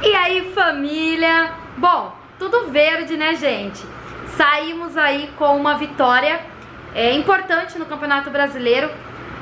E aí, família? Bom, tudo verde, né, gente? Saímos aí com uma vitória importante no Campeonato Brasileiro,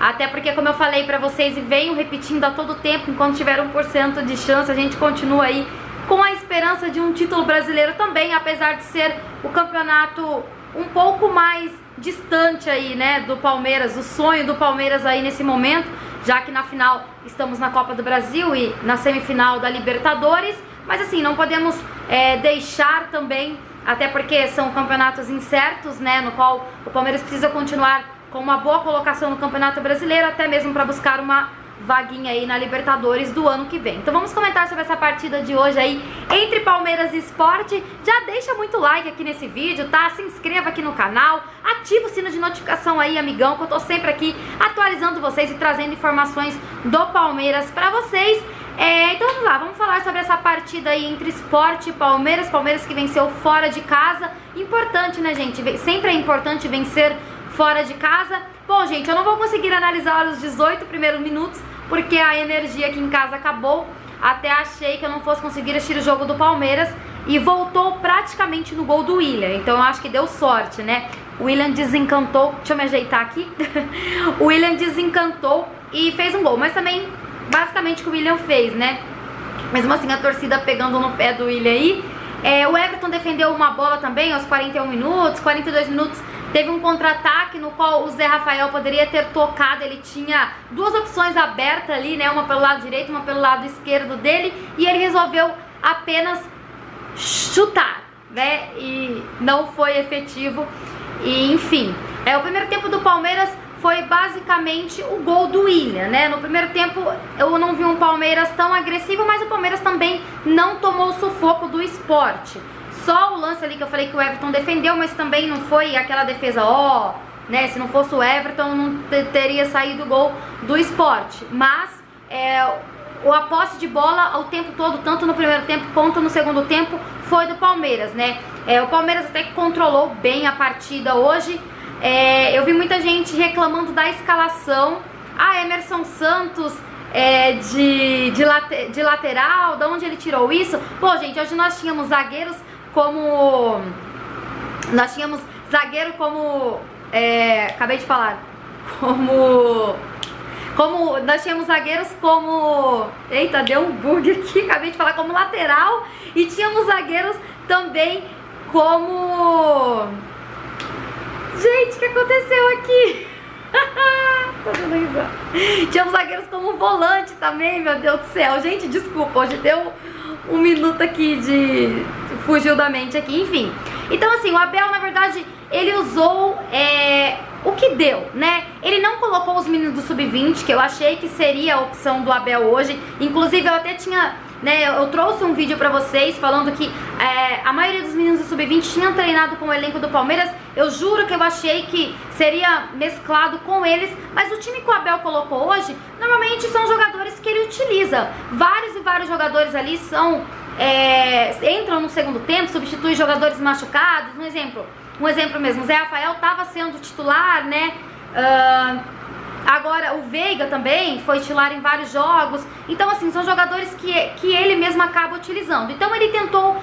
até porque, como eu falei pra vocês e venho repetindo a todo tempo, enquanto tiver 1% de chance, a gente continua aí com a esperança de um título brasileiro também, apesar de ser o campeonato um pouco mais distante aí, né, do Palmeiras, o sonho do Palmeiras aí nesse momento, já que na final estamos na Copa do Brasil e na semifinal da Libertadores, mas assim, não podemos deixar também, até porque são campeonatos incertos, né, no qual o Palmeiras precisa continuar com uma boa colocação no Campeonato Brasileiro, até mesmo para buscar uma vaguinha aí na Libertadores do ano que vem. Então vamos comentar sobre essa partida de hoje aí entre Palmeiras e Sport. Já deixa muito like aqui nesse vídeo, tá? Se inscreva aqui no canal, ativa o sino de notificação aí, amigão, que eu tô sempre aqui atualizando vocês e trazendo informações do Palmeiras pra vocês. Então vamos lá, vamos falar sobre essa partida aí entre Sport e Palmeiras. Palmeiras que venceu fora de casa. Importante, né, gente? Sempre é importante vencer fora de casa. Bom, gente, eu não vou conseguir analisar os 18 primeiros minutos, porque a energia aqui em casa acabou. Até achei que eu não fosse conseguir assistir o jogo do Palmeiras e voltou praticamente no gol do Willian. Então eu acho que deu sorte, né? O Willian desencantou, deixa eu me ajeitar aqui. O Willian desencantou e fez um gol, mas também basicamente o que o Willian fez, né? Mesmo assim, a torcida pegando no pé do Willian aí. O Everton defendeu uma bola também aos 41 minutos, 42 minutos. Teve um contra-ataque no qual o Zé Rafael poderia ter tocado, ele tinha duas opções abertas ali, né, uma pelo lado direito, uma pelo lado esquerdo dele, e ele resolveu apenas chutar, né, e não foi efetivo, e enfim. O primeiro tempo do Palmeiras foi basicamente o gol do Willian, né, no primeiro tempo eu não vi um Palmeiras tão agressivo, mas o Palmeiras também não tomou o sufoco do Sport. Só o lance ali que eu falei que o Everton defendeu, mas também não foi aquela defesa, né? Se não fosse o Everton, não teria saído o gol do Sport. Mas a posse de bola o tempo todo, tanto no primeiro tempo quanto no segundo tempo, foi do Palmeiras, né? O Palmeiras até que controlou bem a partida hoje. Eu vi muita gente reclamando da escalação. Ah, Emerson Santos... de lateral, de onde ele tirou isso? Pô, gente, hoje nós tínhamos zagueiros como... Nós tínhamos zagueiro como... acabei de falar. Nós tínhamos zagueiros como... Eita, deu um bug aqui. Acabei de falar como lateral. E tínhamos zagueiros também como... Gente, o que aconteceu aqui? Tínhamos zagueiros como volante também, meu Deus do céu. Gente, desculpa, hoje deu um minuto aqui de... Fugiu da mente aqui, enfim. Então assim, o Abel, na verdade, ele usou o que deu, né? Ele não colocou os meninos do Sub-20, que eu achei que seria a opção do Abel hoje. Inclusive, eu até tinha... eu trouxe um vídeo pra vocês falando que a maioria dos meninos do Sub-20 tinham treinado com o elenco do Palmeiras. Eu juro que eu achei que seria mesclado com eles, mas o time que o Abel colocou hoje, normalmente são jogadores que ele utiliza. Vários e vários jogadores ali são entram no segundo tempo, substituem jogadores machucados. Um exemplo mesmo, o Zé Rafael estava sendo titular, né? Agora, o Veiga também foi titular em vários jogos. Então, assim, são jogadores que ele mesmo acaba utilizando. Então, ele tentou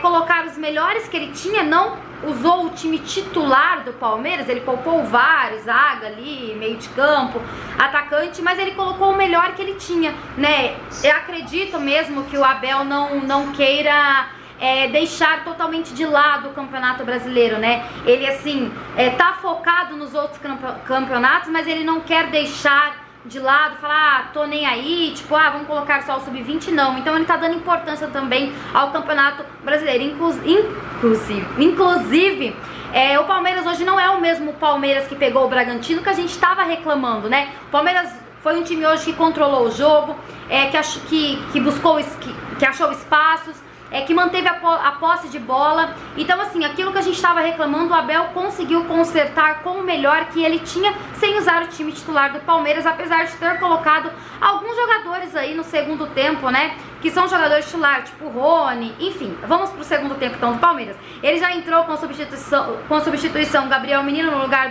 colocar os melhores que ele tinha, não usou o time titular do Palmeiras. Ele poupou vários, zaga ali, meio de campo, atacante, mas ele colocou o melhor que ele tinha, né? Eu acredito mesmo que o Abel não queira... deixar totalmente de lado o Campeonato Brasileiro, né? Ele, assim, tá focado nos outros campeonatos, mas ele não quer deixar de lado, falar, tô nem aí, tipo, vamos colocar só o Sub-20, não. Então ele tá dando importância também ao Campeonato Brasileiro. Inclusive, o Palmeiras hoje não é o mesmo Palmeiras que pegou o Bragantino, que a gente tava reclamando, né? O Palmeiras foi um time hoje que controlou o jogo, que achou espaços, que manteve a posse de bola. Então, assim, aquilo que a gente estava reclamando, o Abel conseguiu consertar com o melhor que ele tinha, sem usar o time titular do Palmeiras, apesar de ter colocado alguns jogadores aí no segundo tempo, né, que são jogadores titulares, tipo Rony, enfim. Vamos pro segundo tempo, então, do Palmeiras. Ele já entrou com substituição Gabriel Menino no lugar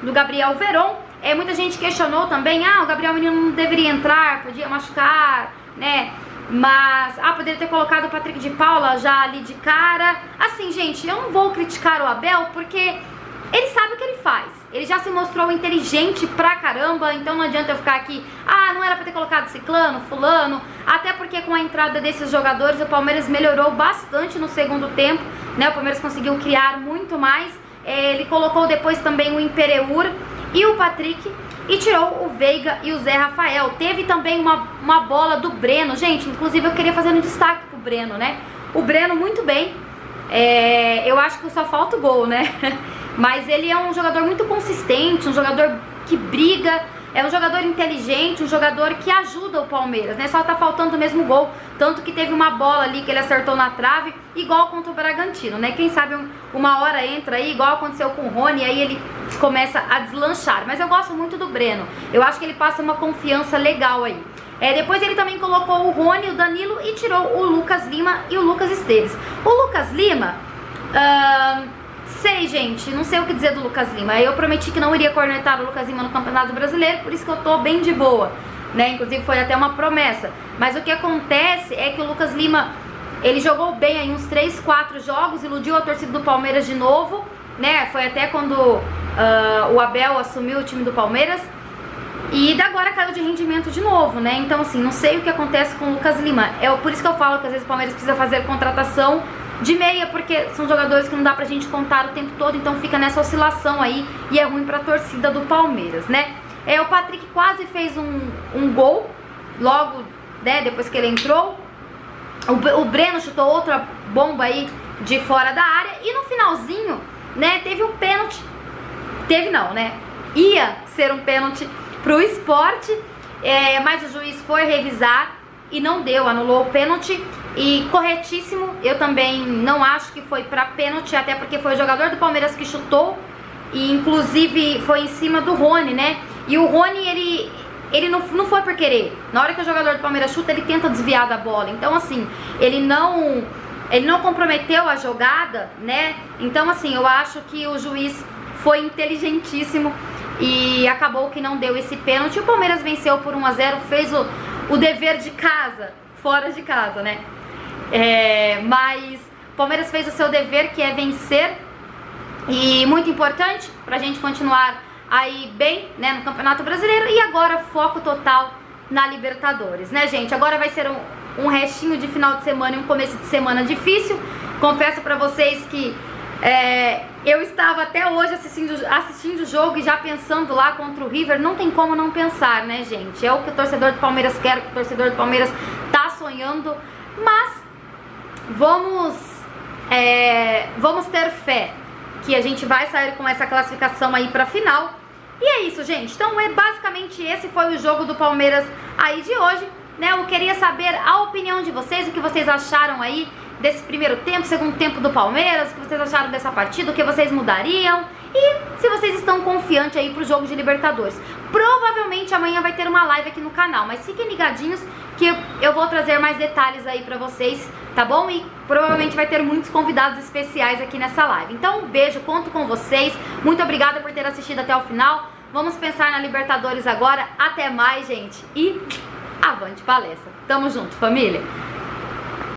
do Gabriel Verón. Muita gente questionou também, o Gabriel Menino não deveria entrar, podia machucar, né? Mas, poderia ter colocado o Patrick de Paula já ali de cara. Assim, gente, eu não vou criticar o Abel porque ele sabe o que ele faz. Ele já se mostrou inteligente pra caramba, então não adianta eu ficar aqui, não era pra ter colocado ciclano, fulano. Até porque com a entrada desses jogadores o Palmeiras melhorou bastante no segundo tempo, né? O Palmeiras conseguiu criar muito mais. Ele colocou depois também o Imperiur e o Patrick e tirou o Veiga e o Zé Rafael. Teve também uma bola do Breno. Gente, inclusive eu queria fazer um destaque pro Breno, né? O Breno muito bem. Eu acho que só falta o gol, né? Mas ele é um jogador muito consistente, um jogador que briga, é um jogador inteligente, um jogador que ajuda o Palmeiras, né? Só tá faltando mesmo o gol, tanto que teve uma bola ali que ele acertou na trave, igual contra o Bragantino, né? Quem sabe uma hora entra aí, igual aconteceu com o Rony, aí ele começa a deslanchar. Mas eu gosto muito do Breno, eu acho que ele passa uma confiança legal aí. Depois ele também colocou o Rony, o Danilo e tirou o Lucas Lima e o Lucas Esteves. O Lucas Lima... sei, gente, não sei o que dizer do Lucas Lima. Eu prometi que não iria cornetar o Lucas Lima no Campeonato Brasileiro, por isso que eu tô bem de boa, né? Inclusive foi até uma promessa. Mas o que acontece é que o Lucas Lima, ele jogou bem aí uns 3, 4 jogos, iludiu a torcida do Palmeiras de novo, né? Foi até quando o Abel assumiu o time do Palmeiras. E agora caiu de rendimento de novo, né? Então, assim, não sei o que acontece com o Lucas Lima. Por isso que eu falo que às vezes o Palmeiras precisa fazer contratação de meia, porque são jogadores que não dá pra gente contar o tempo todo, então fica nessa oscilação aí e é ruim pra torcida do Palmeiras, né? O Patrick quase fez um gol logo, né, depois que ele entrou. O Breno chutou outra bomba aí de fora da área e no finalzinho, né, teve um pênalti. Teve não, né? Ia ser um pênalti pro Sport, mas o juiz foi revisar e não deu, anulou o pênalti. E corretíssimo, eu também não acho que foi pra pênalti, até porque foi o jogador do Palmeiras que chutou e inclusive foi em cima do Rony, né? E o Rony, ele não foi por querer. Na hora que o jogador do Palmeiras chuta, ele tenta desviar da bola. Então, assim, ele não comprometeu a jogada, né? Então, assim, eu acho que o juiz foi inteligentíssimo e acabou que não deu esse pênalti. O Palmeiras venceu por 1 a 0, fez o dever de casa, fora de casa, né? Mas o Palmeiras fez o seu dever, que é vencer, e muito importante pra gente continuar aí bem, né, no Campeonato Brasileiro. E agora foco total na Libertadores, né, gente? Agora vai ser um restinho de final de semana e um começo de semana difícil. Confesso pra vocês que eu estava até hoje assistindo o jogo e já pensando lá contra o River. Não tem como não pensar, né, gente? É o que o torcedor do Palmeiras quer, o que o torcedor do Palmeiras tá sonhando. Mas vamos ter fé que a gente vai sair com essa classificação aí pra final. E é isso, gente. Então basicamente esse foi o jogo do Palmeiras aí de hoje, né? Eu queria saber a opinião de vocês, o que vocês acharam aí desse primeiro tempo, segundo tempo do Palmeiras, o que vocês acharam dessa partida, o que vocês mudariam e se vocês estão confiantes aí pro jogo de Libertadores. Provavelmente amanhã vai ter uma live aqui no canal, mas fiquem ligadinhos que eu vou trazer mais detalhes aí pra vocês, tá bom? E provavelmente vai ter muitos convidados especiais aqui nessa live. Então um beijo, conto com vocês, muito obrigada por ter assistido até o final. Vamos pensar na Libertadores agora, até mais, gente, e avante palestra. Tamo junto, família!